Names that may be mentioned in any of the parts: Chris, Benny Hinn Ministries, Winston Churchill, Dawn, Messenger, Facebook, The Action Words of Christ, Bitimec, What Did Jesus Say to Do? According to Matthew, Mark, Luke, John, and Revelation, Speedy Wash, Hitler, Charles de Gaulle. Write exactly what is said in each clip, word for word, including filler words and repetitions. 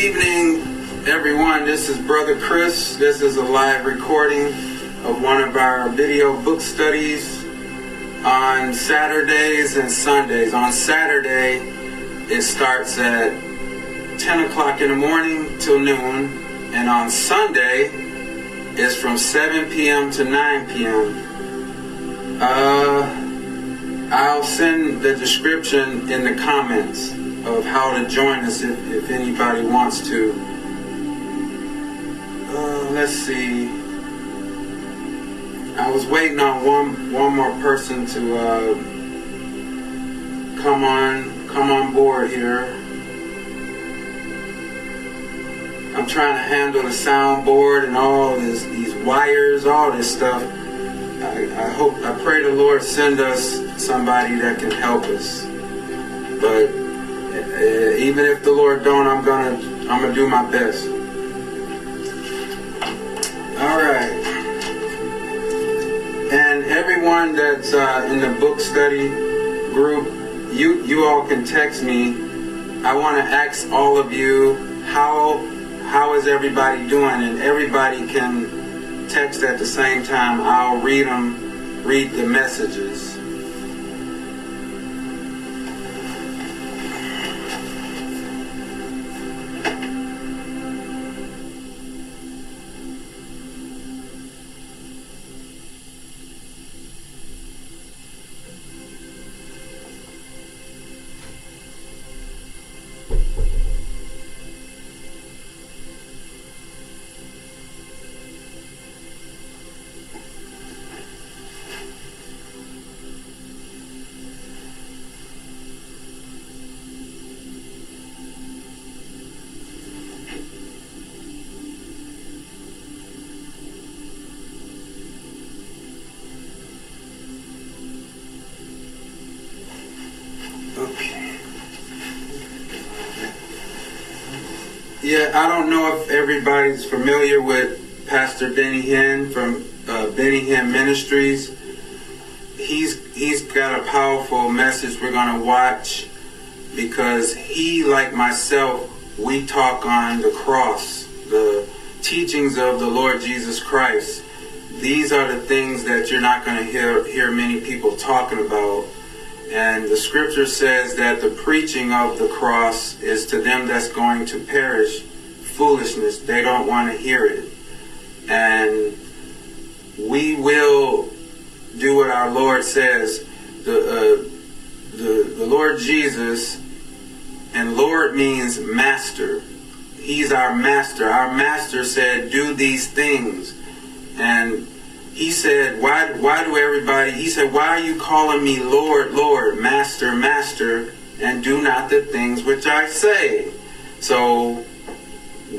evening, everyone. This is Brother Chris. This is a live recording of one of our video book studies on Saturdays and Sundays. On Saturday, it starts at ten o'clock in the morning till noon, and on Sunday, it's from seven p m to nine p m Uh, I'll send the description in the comments of how to join us if, if anybody wants to. Uh, let's see. I was waiting on one one more person to uh, come on come on board here. I'm trying to handle the soundboard and all this, these wires, all this stuff. I, I hope I pray the Lord send us somebody that can help us. But Uh, even if the Lord don't, I'm gonna, I'm gonna do my best. All right. And everyone that's uh, in the book study group, you, you all can text me. I want to ask all of you, how, how is everybody doing? And everybody can text at the same time. I'll read them, read the messages. Yeah, I don't know if everybody's familiar with Pastor Benny Hinn from uh, Benny Hinn Ministries. He's he's got a powerful message we're gonna watch, because he, like myself, we talk on the cross, the teachings of the Lord Jesus Christ. These are the things that you're not gonna hear hear many people talking about. And the scripture says that the preaching of the cross is to them that's going to perish foolishness. They don't want to hear it. And we will do what our Lord says. The, uh, the, the Lord Jesus, and Lord means master. He's our master. Our master said, do these things. And He said, why, why do everybody, he said, why are you calling me Lord, Lord, Master, Master, and do not the things which I say? So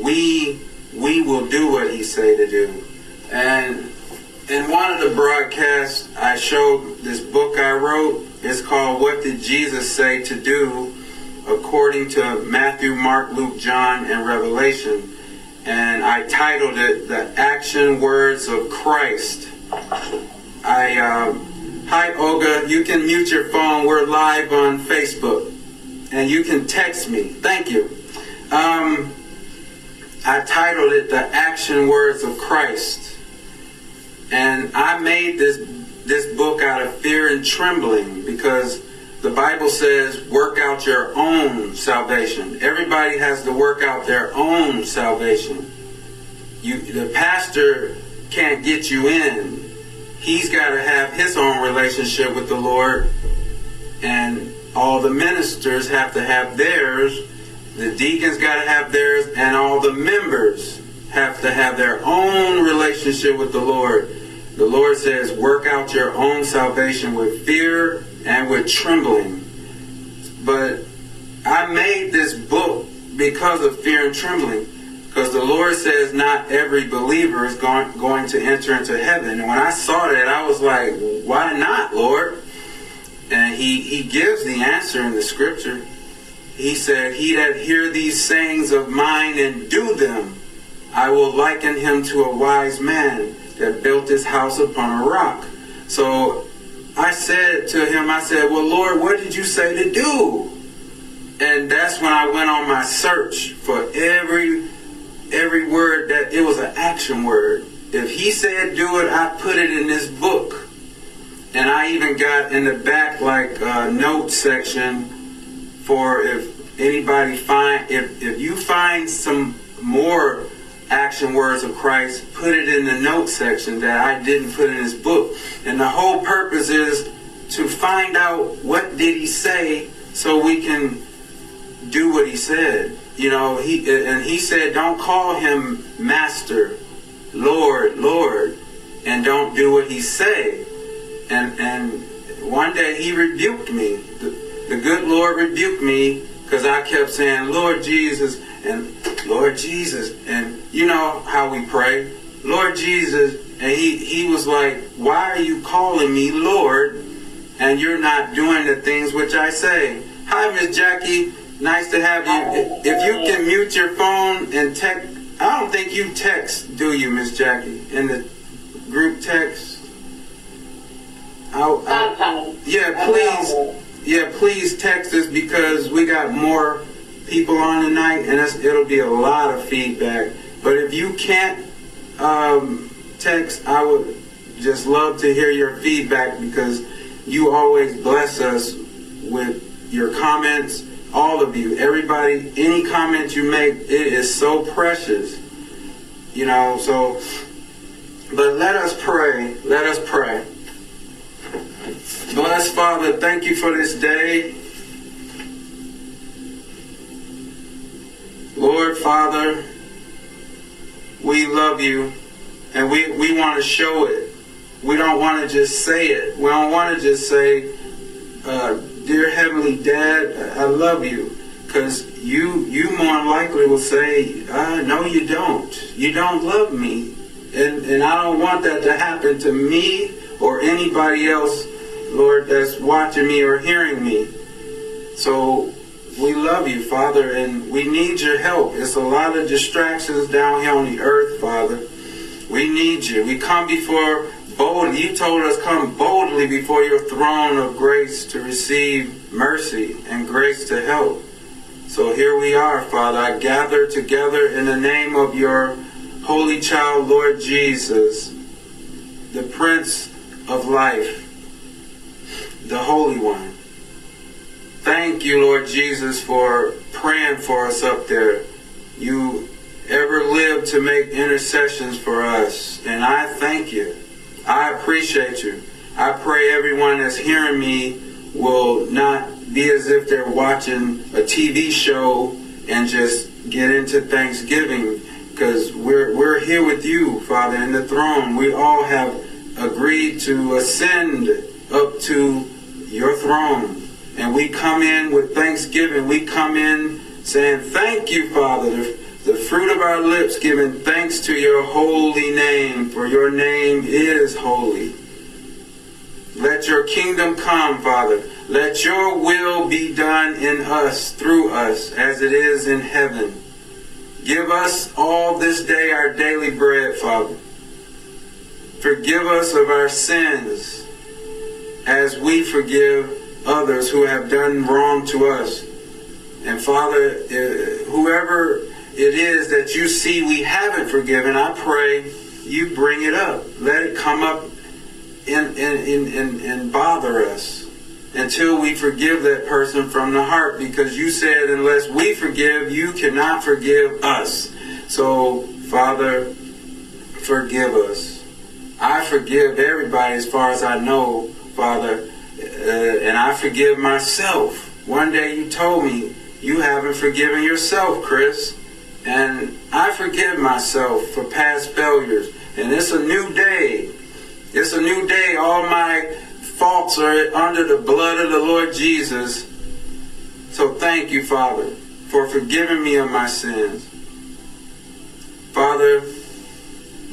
we we will do what he say to do. And in one of the broadcasts, I showed this book I wrote. It's called What Did Jesus Say to Do? According to Matthew, Mark, Luke, John, and Revelation. And I titled it The Action Words of Christ. I, um, hi Olga, you can mute your phone. We're live on Facebook. And you can text me. Thank you. Um, I titled it The Action Words of Christ. And I made this, this book out of fear and trembling, because the Bible says, work out your own salvation. Everybody has to work out their own salvation. You, the pastor can't get you in. He's got to have his own relationship with the Lord. And all the ministers have to have theirs. The deacons got to have theirs. And all the members have to have their own relationship with the Lord. The Lord says, work out your own salvation with fear and with trembling. But I made this book because of fear and trembling, because the Lord says not every believer is going, going to enter into heaven. And when I saw that, I was like, why not, Lord? And he, he gives the answer in the scripture. He said, he that hear these sayings of mine and do them, I will liken him to a wise man that built his house upon a rock. So I said to him, I said, well, Lord, what did you say to do? and that's when I went on my search for every every word that it was an action word. If he said do it, I put it in this book. And I even got in the back like a uh, note section for if anybody find, if, if you find some more action words of Christ, put it in the note section that I didn't put in his book. And the whole purpose is to find out what did he say so we can do what he said. You know, he and he said, don't call him master, Lord, Lord, and don't do what he say. And and one day he rebuked me. The, the good Lord rebuked me because I kept saying, Lord Jesus, and Lord Jesus, and you know how we pray, Lord Jesus, and he, he was like, why are you calling me Lord and you're not doing the things which I say? Hi, Miss Jackie, nice to have you. If you can mute your phone and text, I don't think you text, do you, Miss Jackie, in the group text? I'll, I'll, yeah, please, yeah, please text us because we got more people on tonight, and it's, it'll be a lot of feedback. But if you can't um, text, I would just love to hear your feedback because you always bless us with your comments, all of you, everybody. Any comment you make, it is so precious, you know. So, but let us pray. Let us pray. Blessed Father, thank you for this day. Lord, Father, we love you, and we, we want to show it. We don't want to just say it. We don't want to just say, uh, dear Heavenly Dad, I love you. Because you, you more likely will say, uh, no, you don't. You don't love me. And, and I don't want that to happen to me or anybody else, Lord, that's watching me or hearing me. So we love you, Father, and we need your help. It's a lot of distractions down here on the earth, Father. We need you. We come before boldly. You told us come boldly before your throne of grace to receive mercy and grace to help. So here we are, Father. I gather together in the name of your holy child, Lord Jesus, the Prince of Life, the Holy One. Thank you, Lord Jesus, for praying for us up there. You ever live to make intercessions for us, and I thank you. I appreciate you. I pray everyone that's hearing me will not be as if they're watching a T V show and just get into Thanksgiving, because we're, we're here with you, Father, in the throne. We all have agreed to ascend up to your throne. And we come in with thanksgiving. We come in saying, thank you, Father, the, the fruit of our lips, giving thanks to your holy name, for your name is holy. Let your kingdom come, Father. Let your will be done in us, through us, as it is in heaven. Give us all this day our daily bread, Father. Forgive us of our sins as we forgive others who have done wrong to us. And Father, whoever it is that you see we haven't forgiven, I pray you bring it up. Let it come up and, and, and, and bother us until we forgive that person from the heart, because you said unless we forgive, you cannot forgive us. So Father, forgive us. I forgive everybody as far as I know, Father. Uh, and I forgive myself. One day you told me you haven't forgiven yourself, Chris. And I forgive myself for past failures. And it's a new day. It's a new day. All my faults are under the blood of the Lord Jesus. So thank you, Father, for forgiving me of my sins. Father,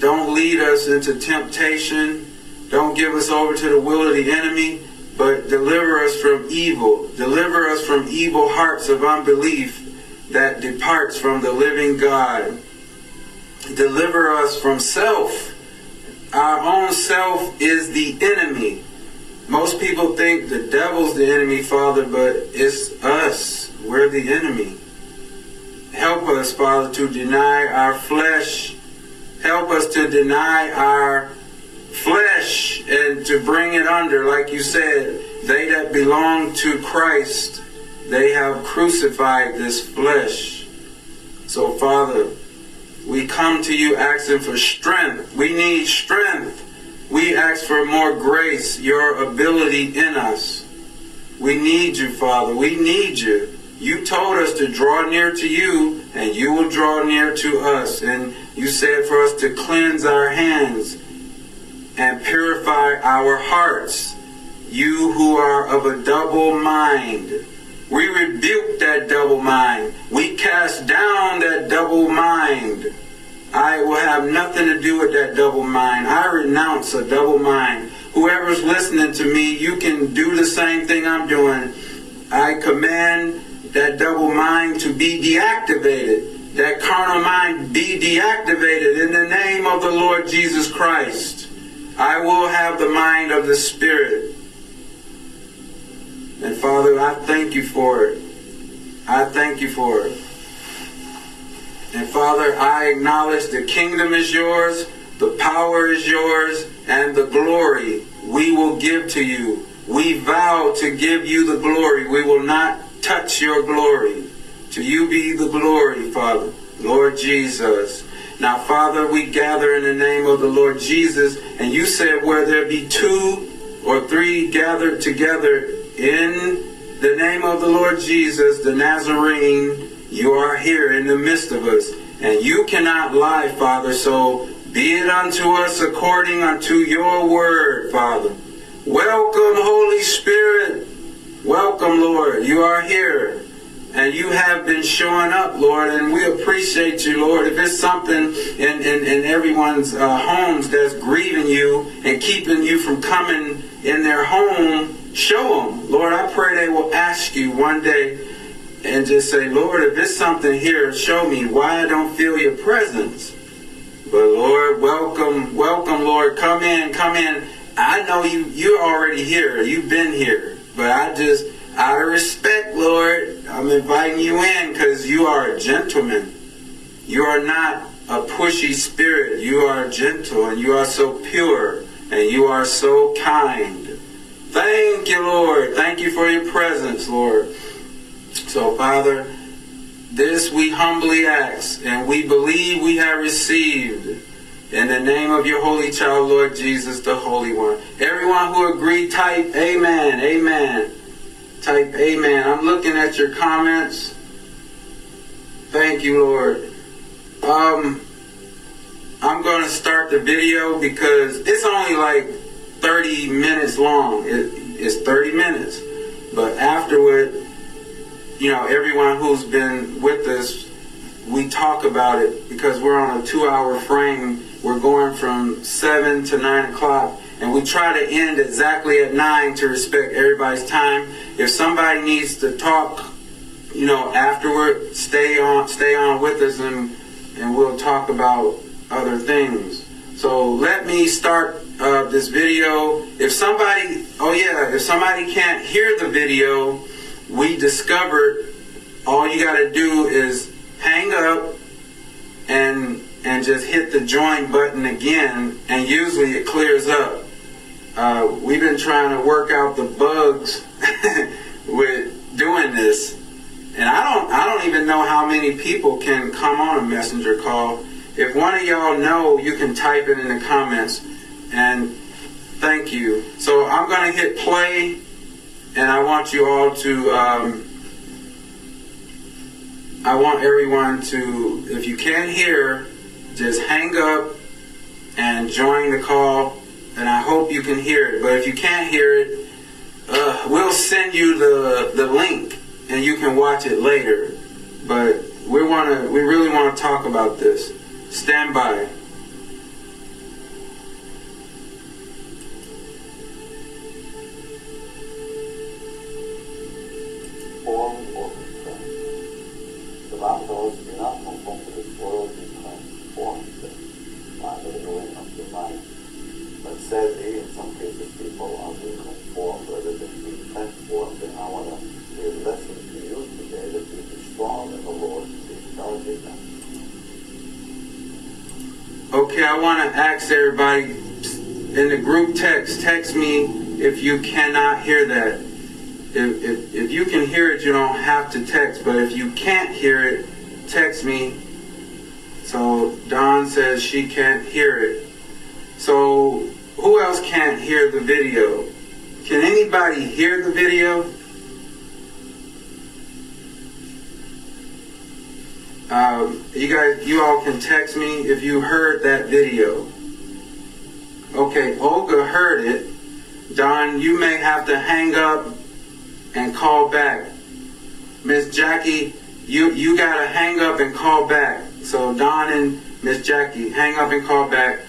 don't lead us into temptation. Don't give us over to the will of the enemy. But deliver us from evil. Deliver us from evil hearts of unbelief that departs from the living God. Deliver us from self. Our own self is the enemy. Most people think the devil's the enemy, Father, but it's us. Beware of the enemy. Help us, Father, to deny our flesh. Help us to deny our flesh and to bring it under, like you said, they that belong to Christ, they have crucified this flesh. So, Father, we come to you asking for strength. We need strength. We ask for more grace, your ability in us. We need you, Father. We need you. You told us to draw near to you, and you will draw near to us. And you said for us to cleanse our hands and purify our hearts. You who are of a double mind. We rebuke that double mind. We cast down that double mind. I will have nothing to do with that double mind. I renounce a double mind. Whoever's listening to me, you can do the same thing I'm doing. I command that double mind to be deactivated, that carnal mind be deactivated in the name of the Lord Jesus Christ. I will have the mind of the Spirit. And Father, I thank you for it. I thank you for it. And Father, I acknowledge the kingdom is yours, the power is yours, and the glory we will give to you. We vow to give you the glory. We will not touch your glory. To you be the glory, Father, Lord Jesus. Now, Father, we gather in the name of the Lord Jesus, and you said where there be two or three gathered together in the name of the Lord Jesus, the Nazarene, you are here in the midst of us. And you cannot lie, Father, so be it unto us according unto your word, Father. Welcome, Holy Spirit. Welcome, Lord. You are here, and you have been showing up, Lord, and we appreciate you, Lord. If it's something in, in, in everyone's uh, homes that's grieving you and keeping you from coming in their home, show them. Lord, I pray they will ask you one day and just say, Lord, if it's something here, show me why I don't feel your presence. But, Lord, welcome, welcome, Lord. Come in, come in. I know you, you're already here. You've been here. But I just, out of respect, Lord, I'm inviting you in because you are a gentleman. You are not a pushy spirit. You are gentle, and you are so pure, and you are so kind. Thank you, Lord. Thank you for your presence, Lord. So, Father, this we humbly ask, and we believe we have received. In the name of your holy child, Lord Jesus, the Holy One. Everyone who agreed, type amen, amen. Type amen. I'm looking at your comments. Thank you, Lord. Um, I'm going to start the video because it's only like thirty minutes long. It, it's thirty minutes. But afterward, you know, everyone who's been with us, we talk about it because we're on a two-hour frame. We're going from seven to nine o'clock, and we try to end exactly at nine to respect everybody's time. If somebody needs to talk, you know, afterward, stay on, stay on with us, and and we'll talk about other things. So let me start uh, this video. If somebody, oh yeah, if somebody can't hear the video, we discovered all you got to do is hang up and. and just hit the join button again, and usually it clears up. Uh, we've been trying to work out the bugs with doing this, and I don't I don't even know how many people can come on a messenger call. If one of y'all know, you can type it in the comments, and thank you. So I'm gonna hit play, and I want you all to um, I want everyone to, if you can't hear, just hang up and join the call, and I hope you can hear it. But if you can't hear it, uh, we'll send you the the link, and you can watch it later. But we wanna, we really want to talk about this. Stand by. Transformed, and I want to be a lesson to you today. Okay, I want to ask everybody in the group text, text me if you cannot hear that. If, if, if you can hear it, you don't have to text. But if you can't hear it, text me. So Dawn says she can't hear it. So who else can't hear the video? Can anybody hear the video? Um, you guys, you all can text me if you heard that video. Okay, Olga heard it. Don, you may have to hang up and call back. Miss Jackie, you, you gotta hang up and call back. So Don and Miss Jackie, hang up and call back.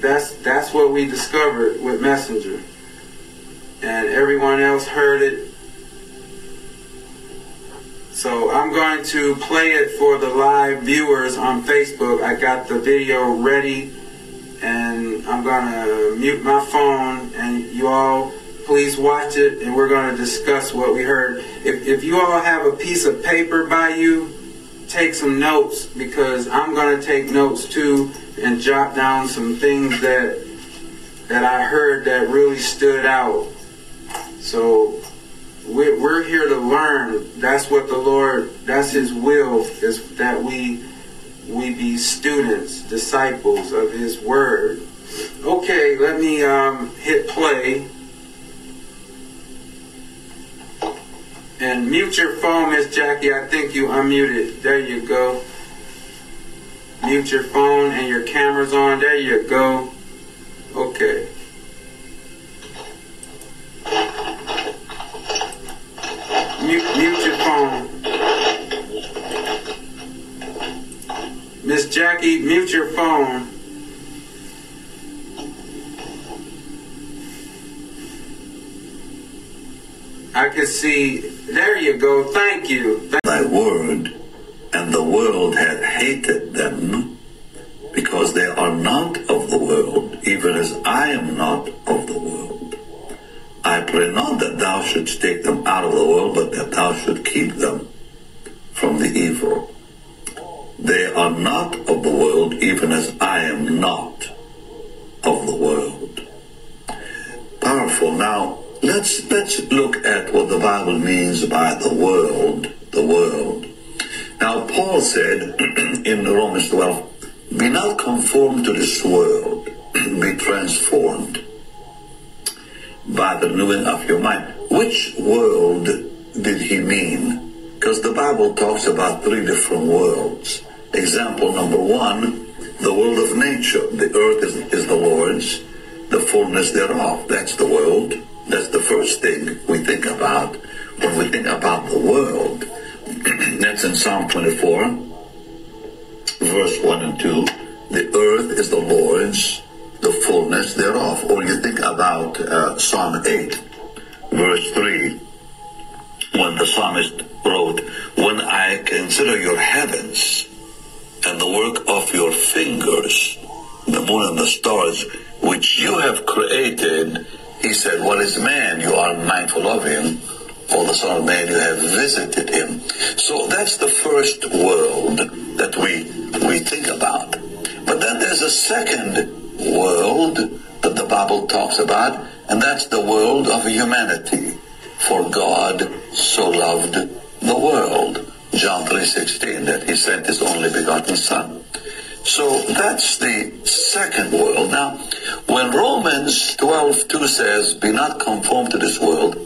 That's, that's what we discovered with Messenger. And everyone else heard it. So I'm going to play it for the live viewers on Facebook. I got the video ready, and I'm going to mute my phone, and you all please watch it, and we're going to discuss what we heard. If, if you all have a piece of paper by you, take some notes, because I'm going to take notes too and jot down some things that, that I heard that really stood out. So we're here to learn. That's what the Lord, that's His will, is that we we be students, disciples of His Word. Okay, let me um, hit play. And mute your phone, Miss Jackie. I think you unmuted. There you go. Mute your phone and your camera's on. There you go. Okay. Mute, mute your phone. Miss Jackie, mute your phone. I can see. There you go. Thank you. Thank Thy word, and the world hath hated them, because they are not of the world, even as I am not of the world. I pray not that thou shouldst take them out of the world, but that thou shouldst keep them from the evil. They are not of the world, even as I am not of the world. Powerful. Now, let's, let's look at what the Bible means by the world, the world. Now, Paul said in Romans twelve, be not conformed to this world, be transformed by the renewing of your mind. Which world did he mean? Because the Bible talks about three different worlds. Example number one, the world of nature. The earth is, is the Lord's, the fullness thereof. That's the world. That's the first thing we think about when we think about the world. That's in Psalm twenty-four, verse one and two. The earth is the Lord's, the fullness thereof. Or you think about uh, Psalm eight, verse three, when the psalmist wrote, when I consider your heavens and the work of your fingers, the moon and the stars, which you have created, he said, what is man? You are mindful of him. For the Son of Man, you have visited him. So that's the first world that we, we think about. But then there's a second world that the Bible talks about, and that's the world of humanity. For God so loved the world, John three sixteen, that he sent his only begotten Son. So that's the second world. Now, when Romans twelve two says, be not conformed to this world,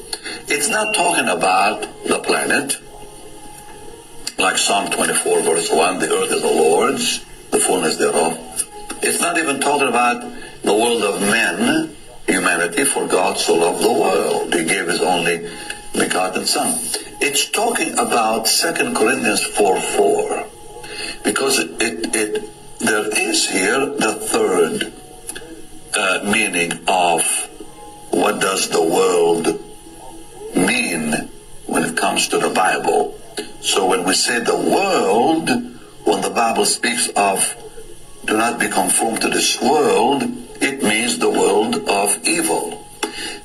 it's not talking about the planet. Like Psalm twenty-four verse one, the earth is the Lord's, the fullness thereof. It's not even talking about the world of men, humanity, for God so loved the world. He gave his only begotten Son. It's talking about Second Corinthians four four, because it, it, it, there is here the third uh, meaning of what does the world mean when it comes to the Bible. So when we say the world, when the Bible speaks of do not be conformed to this world, it means the world of evil.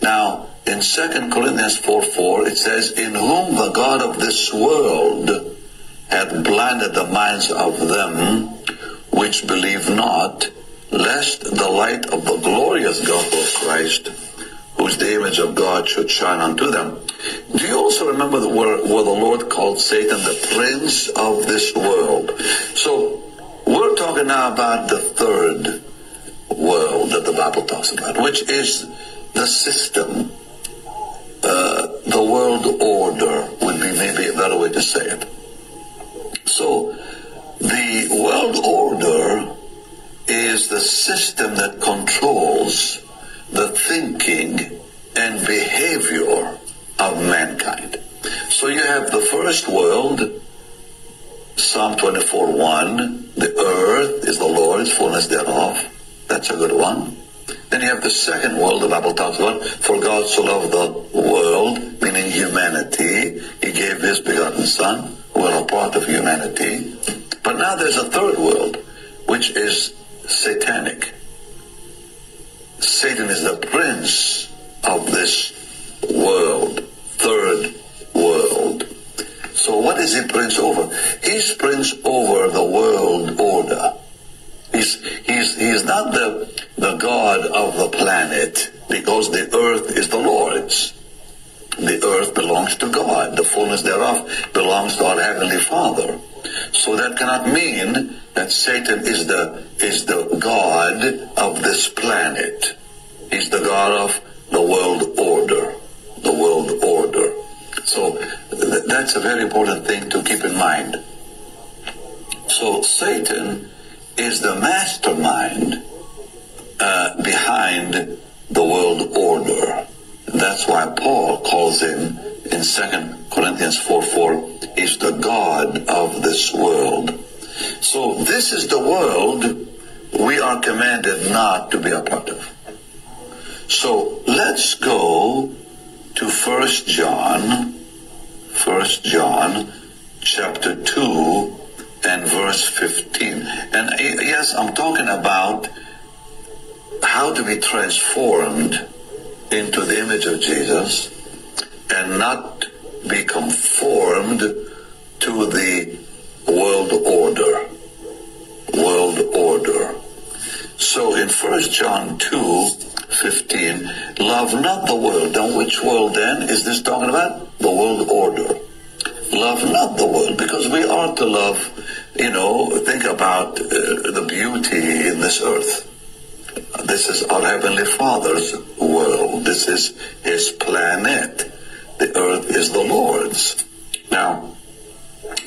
Now, in Second Corinthians four four, it says, in whom the God of this world hath blinded the minds of them which which believe not, lest the light of the glorious gospel of Christ, whose the image of God should shine unto them. Do you also remember the word where the Lord called Satan the prince of this world? So we're talking now about the third world that the Bible talks about, which is the system. Uh, the world order would be maybe a better way to say it. So the world order is the system that controls the thinking and behavior of mankind. So you have the first world, Psalm twenty-four one, the earth is the Lord's, fullness thereof. That's a good one. Then you have the second world the Bible talks about, for God so loved the world, meaning humanity, he gave his begotten son, we're a part of humanity. But now there's a third world, which is satanic. Satan is the prince of this world, third world. So what is he prince over? He's prince over the world order. He's, he's, he's not the, the God of the planet, because the earth is the Lord's. The earth belongs to God. The fullness thereof belongs to our Heavenly Father. So that cannot mean that Satan is the, is the God of this planet. He's the God of the world order. The world order. So th- that's a very important thing to keep in mind. So Satan is the mastermind uh, behind the world order. That's why Paul calls him in Second Corinthians four four, is the God of this world. So this is the world we are commanded not to be a part of. So let's go to First John, First John chapter two and verse fifteen. And yes, I'm talking about how to be transformed into the image of Jesus and not be conformed to the world order. World order. So in First John two fifteen, love not the world. Now which world then is this talking about? The world order. Love not the world, because we are to love, you know, think about uh, the beauty in this earth. This is our Heavenly Father's world. This is His planet. The earth is the Lord's. Now,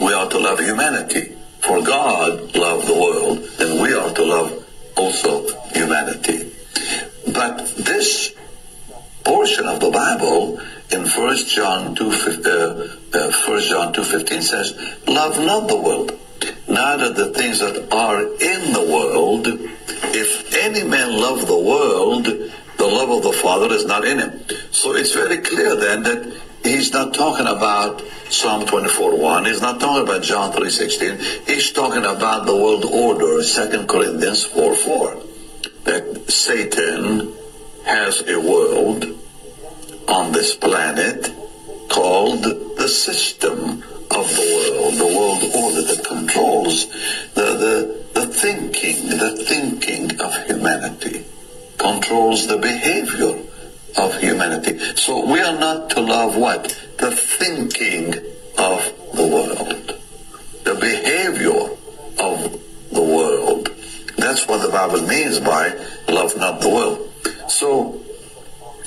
we are to love humanity, for God loved the world, and we are to love also humanity. But this portion of the Bible in First John two fifteen says, love not the world, neither the things that are in the world. If any man love the world, the love of the Father is not in him. So it's very clear then that he's not talking about Psalm twenty-four one. He's not talking about John three sixteen. He's talking about the world order, Second Corinthians four four. That Satan has a world on this planet called the system of the world, the world order that controls the, the, the thinking, the thinking of humanity, controls the behavior of humanity. So we are not to love what? The thinking of the world, the behavior of the world. That's what the Bible means by love not the world. So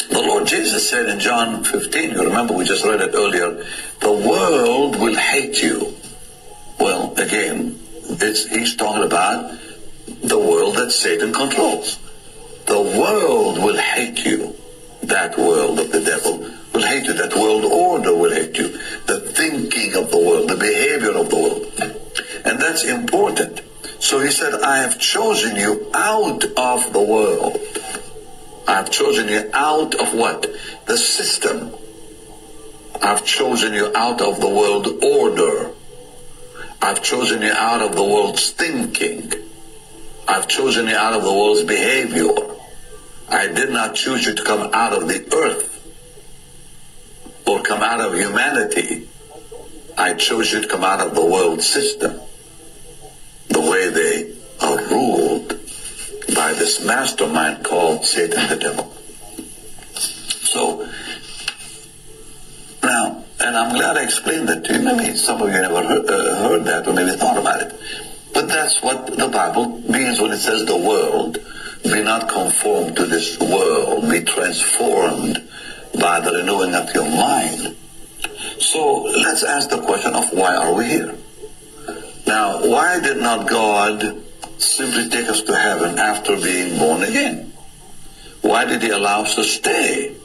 the Lord Jesus said in John fifteen, you remember we just read it earlier, the world will hate you. Well, again, it's, he's talking about the world that Satan controls. The world will hate you. That world of the devil will hate you. That world order will hate you. The thinking of the world, the behavior of the world. And that's important. So he said, I have chosen you out of the world. I've chosen you out of what? The system. I've chosen you out of the world order. I've chosen you out of the world's thinking. I've chosen you out of the world's behavior. I did not choose you to come out of the earth or come out of humanity. I chose you to come out of the world system, the way they are mastermind called Satan the devil. So, now, and I'm glad I explained that to you. Maybe some of you never heard, uh, heard that, or maybe thought about it. But that's what the Bible means when it says the world. Be not conformed to this world. Be transformed by the renewing of your mind. So let's ask the question of why are we here? Now, why did not God simply take us to heaven after being born again? Why did he allow us to stay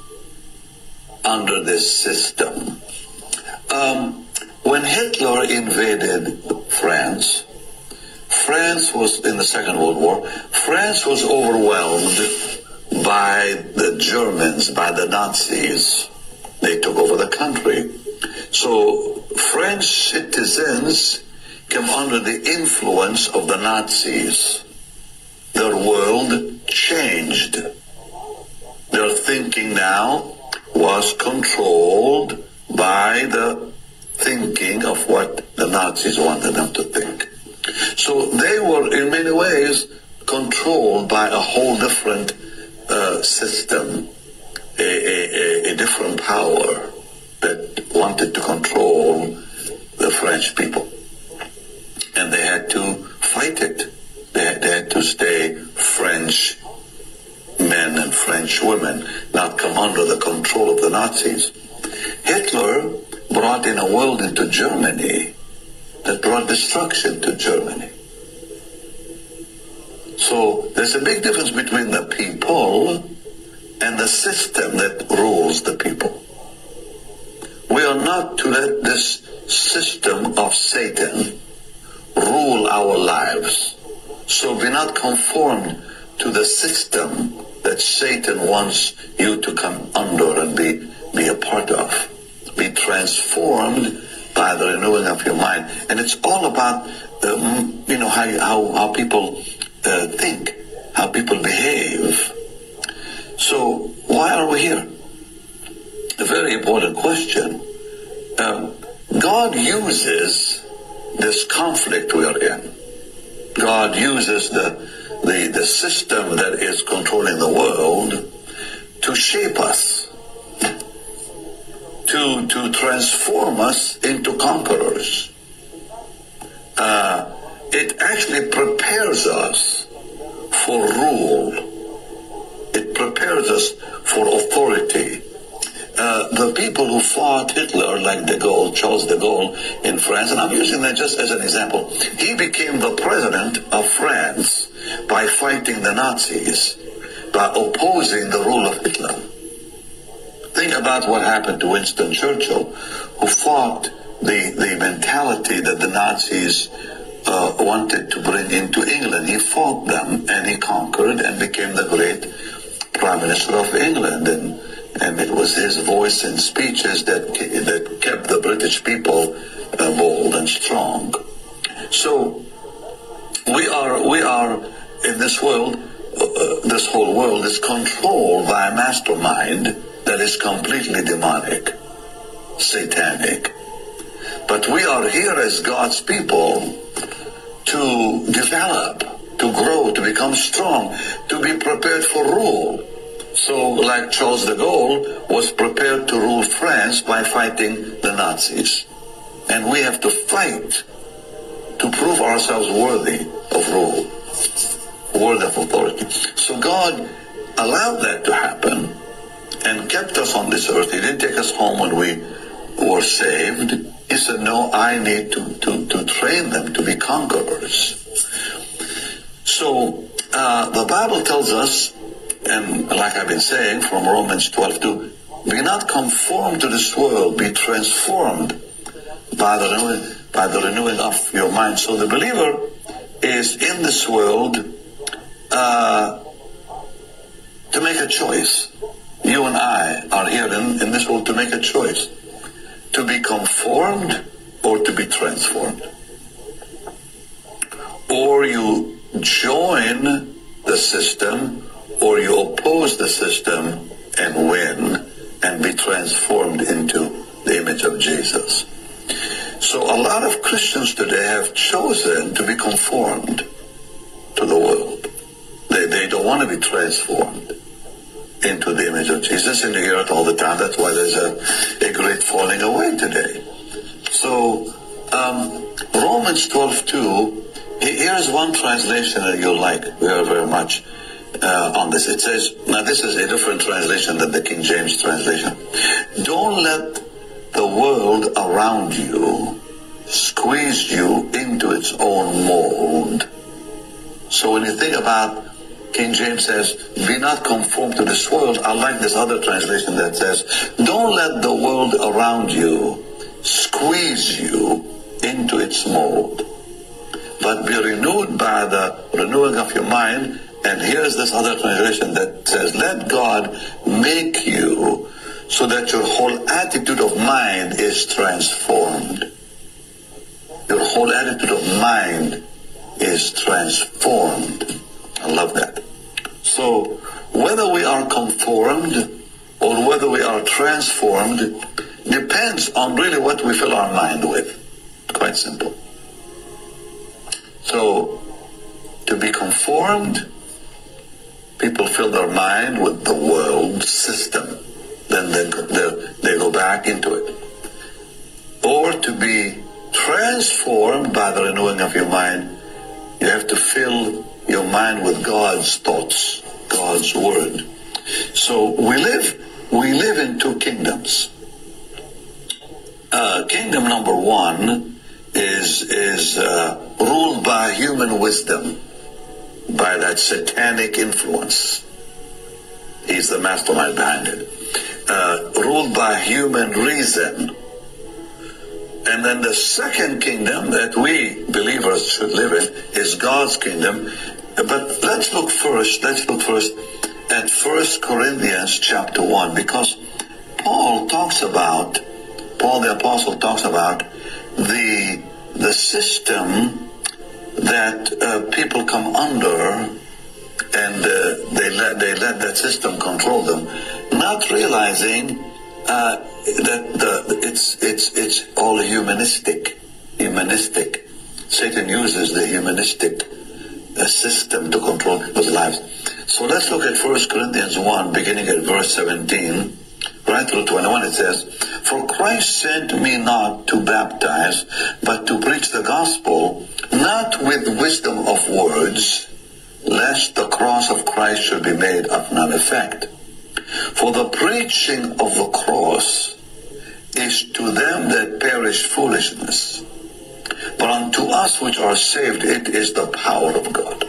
under this system? Um, when Hitler invaded France, France was in the Second World War, France was overwhelmed by the Germans, by the Nazis. They took over the country. So French citizens came under the influence of the Nazis. Their world changed. Their thinking now was controlled by the thinking of what the Nazis wanted them to think. So they were in many ways controlled by a whole different uh, system, a, a, a different power that wanted to control the French people. And they had to fight it. They had, they had to stay French men and French women, not come under the control of the Nazis. Hitler brought in a world into Germany that brought destruction to Germany. So there's a big difference between the people and the system that rules the people. We are not to let this system of Satan rule our lives. So be not conformed to the system that Satan wants you to come under and be, be a part of. Be transformed by the renewing of your mind. And it's all about, um, you know, how, how, how people uh, think, how people behave. So why are we here? A very important question. Um, God uses this conflict we are in. God uses the, the, the system that is controlling the world to shape us. To, to transform us into conquerors. Uh, it actually prepares us for rule. It prepares us for authority. Uh, the people who fought Hitler, like de Gaulle, Charles de Gaulle in France, and I'm using that just as an example, he became the president of France by fighting the Nazis, by opposing the rule of Hitler. Think about what happened to Winston Churchill, who fought the, the mentality that the Nazis uh, wanted to bring into England. He fought them, and he conquered and became the great Prime Minister of England. And, and it was his voice and speeches that, that kept the British people uh, bold and strong. So we are, we are in this world, uh, this whole world is controlled by a mastermind that is completely demonic, satanic. But we are here as God's people to develop, to grow, to become strong, to be prepared for rule. So like Charles de Gaulle was prepared to rule France by fighting the Nazis. And we have to fight to prove ourselves worthy of rule, worthy of authority. So God allowed that to happen and kept us on this earth. He didn't take us home when we were saved. He said, no, I need to, to, to train them to be conquerors. So uh, the Bible tells us, and like I've been saying from Romans twelve two, be not conformed to this world, be transformed by the renewing, by the renewing of your mind. So the believer is in this world uh, to make a choice. You and I are here in, in this world to make a choice, to be conformed or to be transformed. Or you join the system or you oppose the system and win and be transformed into the image of Jesus. So a lot of Christians today have chosen to be conformed to the world. They, they don't want want to be transformed into the image of Jesus, and you hear it all the time. That's why there's a, a great falling away today. So um, Romans twelve two, here's one translation that you'll like very, very much uh, on this. It says, now this is a different translation than the King James translation. Don't let the world around you squeeze you into its own mold. So when you think about, King James says, be not conformed to this world. I like this other translation that says, don't let the world around you squeeze you into its mold, but be renewed by the renewing of your mind. And here's this other translation that says, let God make you so that your whole attitude of mind is transformed. Your whole attitude of mind is transformed. I love that. So whether we are conformed or whether we are transformed depends on really what we fill our mind with. Quite simple. So to be conformed, people fill their mind with the world system. Then they, they, they go back into it. Or to be transformed by the renewing of your mind, you have to fill your mind with God's thoughts, God's word. So we live, we live in two kingdoms. Uh, kingdom number one is is uh, ruled by human wisdom, by that satanic influence. He's the mastermind behind it. Uh, ruled by human reason. And then the second kingdom that we believers should live in is God's kingdom. But let's look first, let's look first at First Corinthians chapter one, because Paul talks about, Paul the Apostle talks about the, the system that uh, people come under, and uh, they, let, they let that system control them, not realizing Uh, that the, it's it's it's all humanistic, humanistic. Satan uses the humanistic uh, system to control people's lives. So let's look at First Corinthians one, beginning at verse seventeen, right through twenty-one. It says, "For Christ sent me not to baptize, but to preach the gospel, not with wisdom of words, lest the cross of Christ should be made of none effect. For the preaching of the cross is to them that perish foolishness, but unto us which are saved it is the power of God.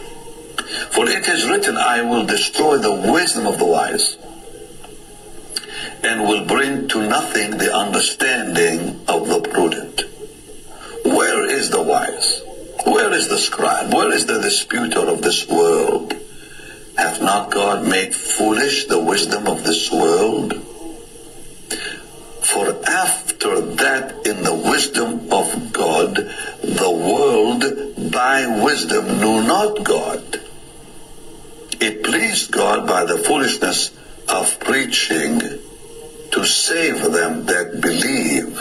For it is written, I will destroy the wisdom of the wise, and will bring to nothing the understanding of the prudent." Where is the wise? Where is the scribe? Where is the disputer of this world? Hath not God made foolish the wisdom of this world? For after that, in the wisdom of God, the world by wisdom knew not God. It pleased God by the foolishness of preaching to save them that believe.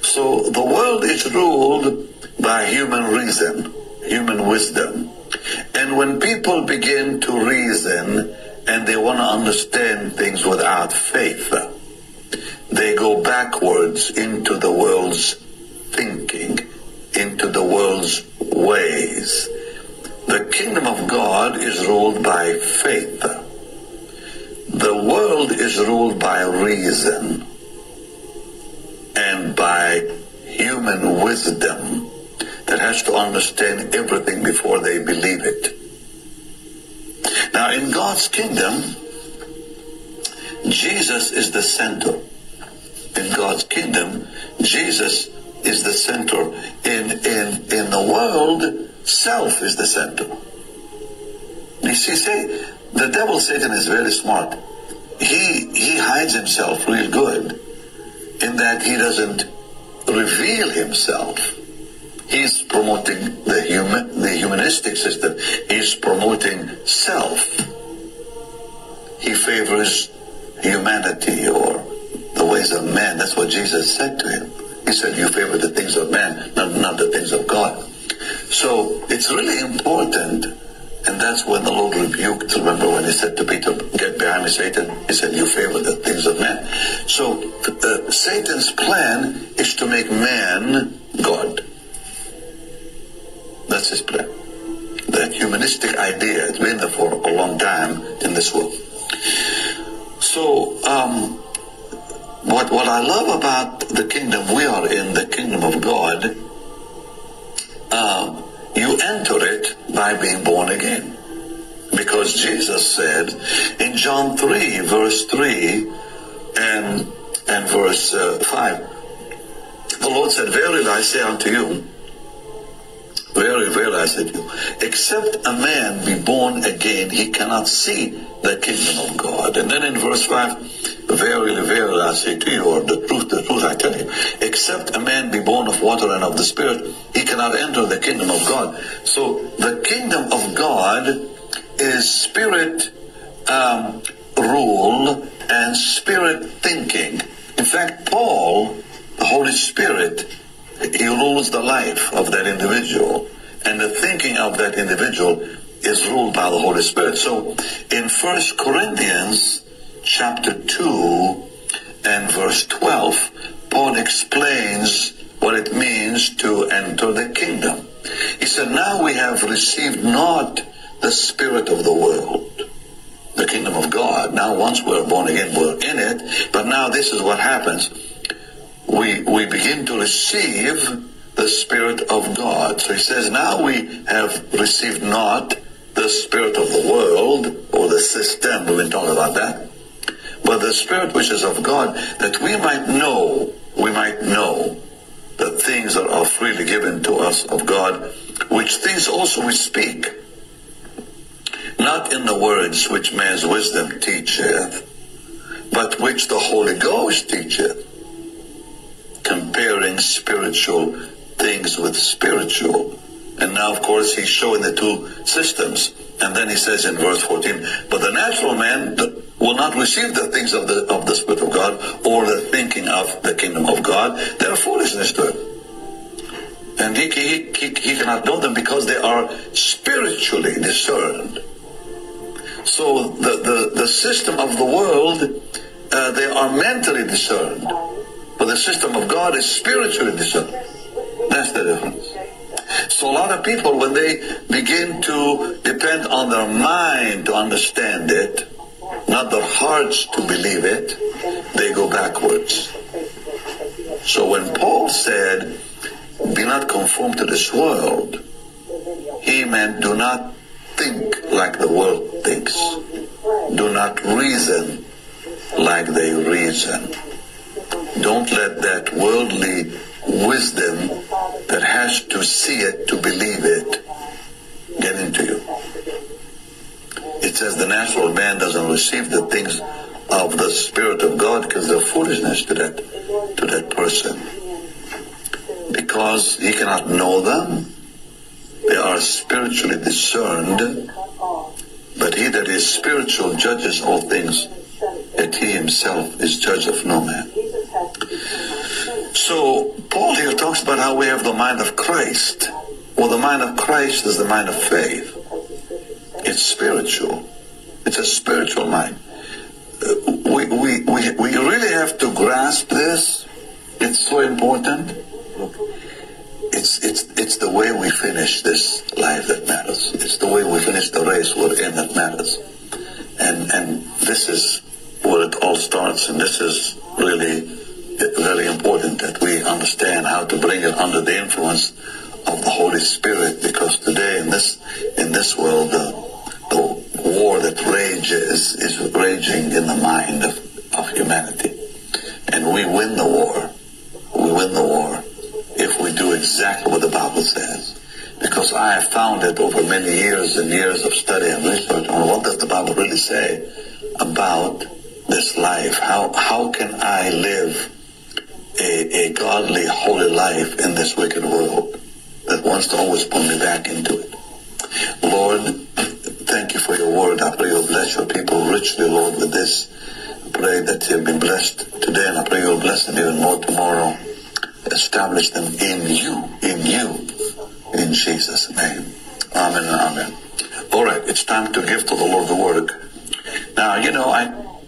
So the world is ruled by human reason, human wisdom. And when people begin to reason and they want to understand things without faith, they go backwards into the world's thinking, into the world's ways. The kingdom of God is ruled by faith. The world is ruled by reason and by human wisdom that has to understand everything before they believe it. Now, in God's kingdom, Jesus is the center. In God's kingdom, Jesus is the center. In, in, in the world, self is the center. You see, say, the devil, Satan, is very smart. He, he hides himself real good in that he doesn't reveal himself. He's promoting the human, the humanistic system. He's promoting self. He favors humanity or the ways of man. That's what Jesus said to him. He said, you favor the things of man, not, not the things of God. So it's really important, and that's when the Lord rebuked. Remember when he said to Peter, "Get behind me, Satan." He said, "You favor the things of men." So uh, Satan's plan is to make man God. That's his plan. That humanistic idea has been there for a long time in this world. So um, what, what I love about the kingdom, we are in the kingdom of God. Uh, you enter it by being born again. Because Jesus said in John three, verse three and, and verse uh, five, the Lord said, "Verily I say unto you, Very, very, I said you, except a man be born again, he cannot see the kingdom of God." And then in verse five, "Verily, verily, I say to you," or "the truth, the truth, I tell you, except a man be born of water and of the Spirit, he cannot enter the kingdom of God." So the kingdom of God is spirit um, rule and spirit thinking. In fact, Paul, the Holy Spirit, he rules the life of that individual, and the thinking of that individual is ruled by the Holy Spirit. So in First Corinthians chapter two and verse twelve, Paul explains what it means to enter the kingdom. He said, "Now we have received not the spirit of the world," the kingdom of God. Now once we're born again, we're in it, but now this is what happens. We, we begin to receive the Spirit of God. So he says, now we have received not the spirit of the world or the system, we've been talking about that, but the Spirit which is of God, that we might know, we might know the things that are freely given to us of God, which things also we speak, not in the words which man's wisdom teacheth, but which the Holy Ghost teacheth, comparing spiritual things with spiritual. And now, of course, he's showing the two systems. And then he says in verse fourteen, "But the natural man will not receive the things of the of the Spirit of God, or the thinking of the kingdom of God. They are foolishness to him. And he, he, he, he cannot know them, because they are spiritually discerned." So the, the, the system of the world, uh, they are mentally discerned. But the system of God is spiritually discerned. That's the difference. So a lot of people, when they begin to depend on their mind to understand it, not their hearts to believe it, they go backwards. So when Paul said, "Be not conformed to this world," he meant do not think like the world thinks. Do not reason like they reason. Don't let that worldly wisdom that has to see it to believe it get into you. It says the natural man doesn't receive the things of the Spirit of God, because they're foolishness to that, to that person, because he cannot know them. They are spiritually discerned, but he that is spiritual judges all things, that he himself is judge of no man. So Paul here talks about how we have the mind of Christ. Well, the mind of Christ is the mind of faith. It's spiritual. It's a spiritual mind. We, we, we, we really have to grasp this. It's so important. Look, it's, it's, it's the way we finish this life that matters. It's the way we finish the race we're in that matters. And, and this is where it all starts, and this is really very important that we understand how to bring it under the influence of the Holy Spirit, because today in this in this world, the, the war that rages is raging in the mind of, of humanity, and we win the war. We win the war if we do exactly what the Bible says, because I have found it over many years and years of study and research on what does the Bible really say about this life. How how can I live a, a godly, holy life in this wicked world that wants to always pull me back into it? Lord, thank you for your word. I pray you'll bless your people richly, Lord, with this. I pray that they'll be blessed today, and I pray you'll bless them even more tomorrow. Establish them in you, in you, in Jesus' name. Amen and amen. All right. it's time to give to the Lord the work. Now, you know, I